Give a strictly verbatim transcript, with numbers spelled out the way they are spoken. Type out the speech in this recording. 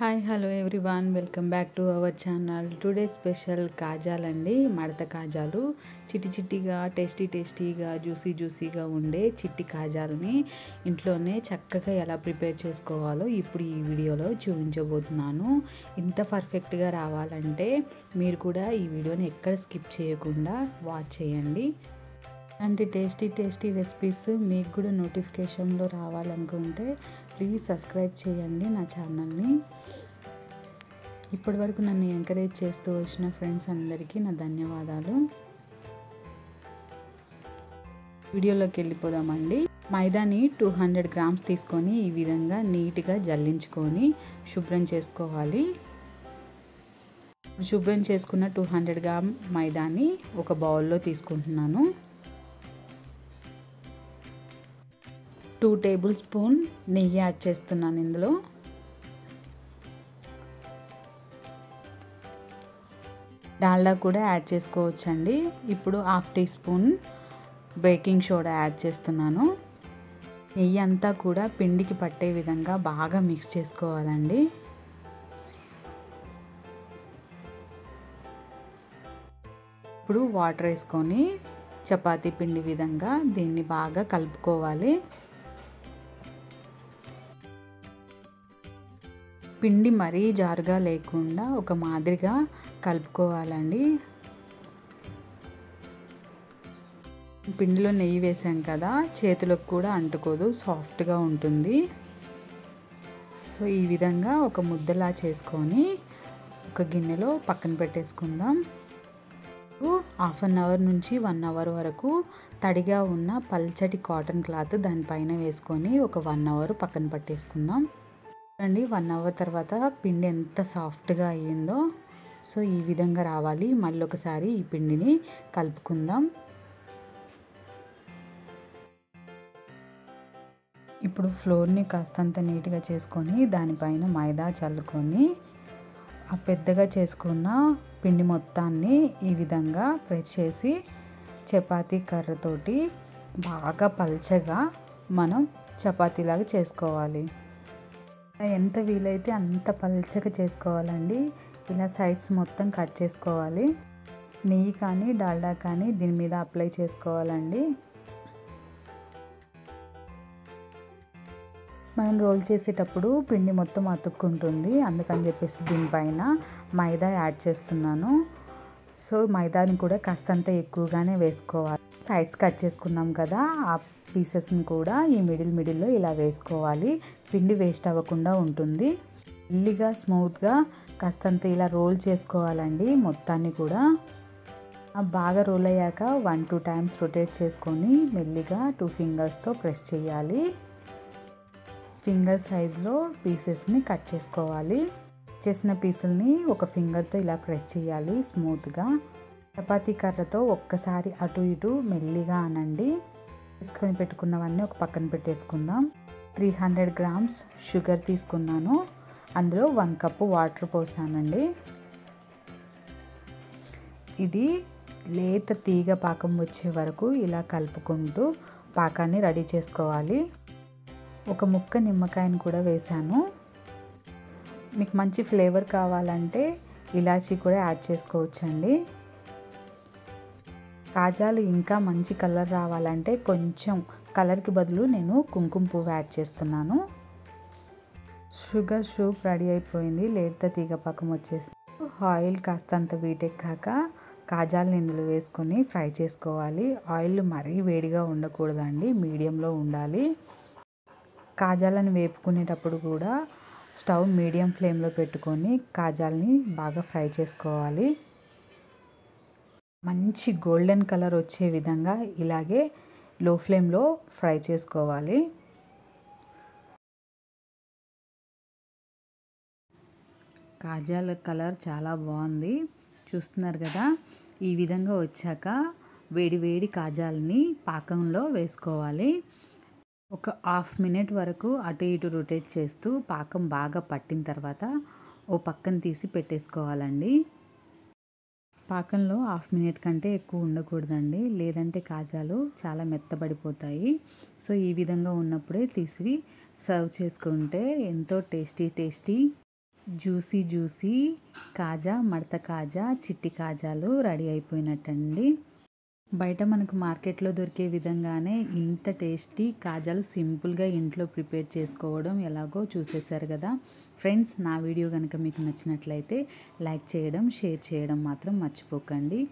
Hi hello everyone welcome back to our channel. Today special కాజాలండి, మడత కాజాలు। చిట్టి చిట్టిగా టేస్టీ టేస్టీగా జ్యూసీ జ్యూసీగా ఉండే చిట్టి కాజాలని ఇంట్లోనే చక్కగా ఎలా ప్రిపేర్ చేసుకోవాలో ఇప్పుడు ఈ వీడియోలో చూపించబోతున్నాను। ఇంత పర్ఫెక్ట్ గా రావాలంటే మీరు కూడా ఈ వీడియోని ఎక్కడ స్కిప్ చేయకుండా వాచ్ చేయండి। ఇలాంటి టేస్టీ టేస్టీ రెసిపీస్ మీకు కూడా నోటిఫికేషన్ లో రావాలనుకుంటే ప్లీజ్ సబ్స్క్రైబ్ చేయండి నా ఛానల్ ని। ఇప్పటివరకు నన్ను ఎంకరేజ్ చేస్తూ వచ్చిన ఫ్రెండ్స్ అందరికీ నా ధన్యవాదాలు। వీడియోలోకి వెళ్ళిపోదామండి। మైదాని టూ హండ్రెడ్ గ్రామ్స్ తీసుకొని ఈ విధంగా నీట్ గా జల్లించుకొని శుభ్రం చేసుకోవాలి। శుభ్రం చేసుకున్న టూ హండ్రెడ్ గ్రామ్ మైదాని ఒక బౌల్ లో తీసుకుంటున్నాను। టూ టేబుల్ స్పూన్ నెయ్యి యాడ్ చేస్తున్నాను ఇందులో। డాల్డా కూడా యాడ్ చేసుకోవచ్చండి। ఇప్పుడు half teaspoon baking soda add చేస్తున్నాను। నెయ్యి అంతా కూడా పిండికి పట్టే విధంగా బాగా మిక్స్ చేసుకోవాలండి। ఇప్పుడు వాటర్ వేసుకొని చపాతీ పిండి విధంగా దీన్ని బాగా కలుపుకోవాలి। పిండి మరీ జారుగా లేకుండా ఒక మాదిరిగా కలుపుకోవాలండి। పిండిలో నెయ్యి వేసాం కదా, చేతులకు కూడా అంటుకోదు, సాఫ్ట్గా ఉంటుంది। సో ఈ విధంగా ఒక ముద్దలా చేసుకొని ఒక గిన్నెలో పక్కన పెట్టేసుకుందాం। హాఫ్ అన్ అవర్ నుంచి వన్ అవర్ వరకు తడిగా ఉన్న పల్చటి కాటన్ క్లాత్ దానిపైన వేసుకొని ఒక వన్ అవర్ పక్కన పెట్టేసుకుందాం అండి। వన్ అవర్ తర్వాత పిండి ఎంత సాఫ్ట్గా అయ్యిందో సో ఈ విధంగా రావాలి। మళ్ళీ ఒకసారి ఈ పిండిని కలుపుకుందాం। ఇప్పుడు ఫ్లోర్ని కాస్తంత నీట్గా చేసుకొని దానిపైన మైదా చల్లుకొని ఆ పెద్దగా చేసుకున్న పిండి మొత్తాన్ని ఈ విధంగా ప్రెస్ చేసి చపాతీ కర్రతోటి బాగా పల్చగా మనం చపాతీలాగా చేసుకోవాలి। ఎంత వీలైతే అంత పల్చగా చేసుకోవాలండి। ఇలా సైడ్స్ మొత్తం కట్ చేసుకోవాలి। నెయ్యి కానీ డాల్డా కానీ దీని మీద అప్లై చేసుకోవాలండి। మనం రోల్ చేసేటప్పుడు పిండి మొత్తం అతుక్కుంటుంది, అందుకని చెప్పేసి దీనిపైన మైదా యాడ్ చేస్తున్నాను। సో మైదాని కూడా కాస్తంత ఎక్కువగానే వేసుకోవాలి। సైడ్స్ కట్ చేసుకున్నాం కదా, ఆ పీసెస్ని కూడా ఈ మిడిల్ మిడిల్లో ఇలా వేసుకోవాలి, పిండి వేస్ట్ అవ్వకుండా ఉంటుంది। మెల్లిగా స్మూత్గా కాస్తంత ఇలా రోల్ చేసుకోవాలండి మొత్తాన్ని కూడా। బాగా రోల్ అయ్యాక వన్ టూ టైమ్స్ రొటేట్ చేసుకొని మెల్లిగా టూ ఫింగర్స్తో ప్రెస్ చేయాలి। ఫింగర్ సైజులో పీసెస్ని కట్ చేసుకోవాలి। చేసిన పీసుల్ని ఒక ఫింగర్తో ఇలా ప్రెస్ చేయాలి స్మూత్గా। చపాతీ కర్రతో ఒక్కసారి అటు ఇటు మెల్లిగా అనండి। తీసుకొని పెట్టుకున్నవన్నీ ఒక పక్కన పెట్టేసుకుందాం। త్రీ హండ్రెడ్ గ్రామ్స్ షుగర్ తీసుకున్నాను, అందులో వన్ కప్పు వాటర్ పోసానండి। ఇది లేత తీగ పాకం వచ్చే వరకు ఇలా కలుపుకుంటూ పాకాన్ని రెడీ చేసుకోవాలి। ఒక ముక్క నిమ్మకాయను కూడా వేసాను। మీకు మంచి ఫ్లేవర్ కావాలంటే ఇలాచీ కూడా యాడ్ చేసుకోవచ్చండి। కాజాలు ఇంకా మంచి కలర్ రావాలంటే కొంచెం కలర్కి బదులు నేను కుంకుమ పువ్వు యాడ్ చేస్తున్నాను। షుగర్ షూప్ రెడీ అయిపోయింది, లేట్గా తీగపాకం వచ్చేసి। ఆయిల్ కాస్తంత వీటెక్కాక కాజాలను ఇందులో వేసుకొని ఫ్రై చేసుకోవాలి। ఆయిల్ మరీ వేడిగా ఉండకూడదండి, మీడియంలో ఉండాలి। కాజాలను వేపుకునేటప్పుడు కూడా స్టవ్ మీడియం ఫ్లేమ్లో పెట్టుకొని కాజాలని బాగా ఫ్రై చేసుకోవాలి। మంచి గోల్డెన్ కలర్ వచ్చే విధంగా ఇలాగే లో ఫ్లేమ్లో ఫ్రై చేసుకోవాలి। కాజాల కలర్ చాలా బాగుంది, చూస్తున్నారు కదా। ఈ విధంగా వచ్చాక వేడి వేడి కాజాలని పాకంలో వేసుకోవాలి। ఒక హాఫ్ మినిట్ వరకు అటు ఇటు రొటేట్ చేస్తూ పాకం బాగా పట్టిన తర్వాత ఓ పక్కన తీసి పెట్టేసుకోవాలండి। పాకంలో హాఫ్ మినిట్ కంటే ఎక్కువ ఉండకూడదండి, లేదంటే కాజాలు చాలా మెత్తబడిపోతాయి। సో ఈ విధంగా ఉన్నప్పుడే తీసి సర్వ్ చేసుకుంటే ఎంతో tasty tasty juicy juicy kaja మడత కాజా చిట్టి కాజాలు రెడీ అయిపోయినట్టండి। బయట మనకు మార్కెట్లో దొరికే విధంగానే ఇంత టేస్టీ కాజాలు సింపుల్గా ఇంట్లో ప్రిపేర్ చేసుకోవడం ఎలాగో చూసేశారు కదా ఫ్రెండ్స్। నా వీడియో కనుక మీకు నచ్చినట్లయితే లైక్ చేయడం షేర్ చేయడం మాత్రం మర్చిపోకండి।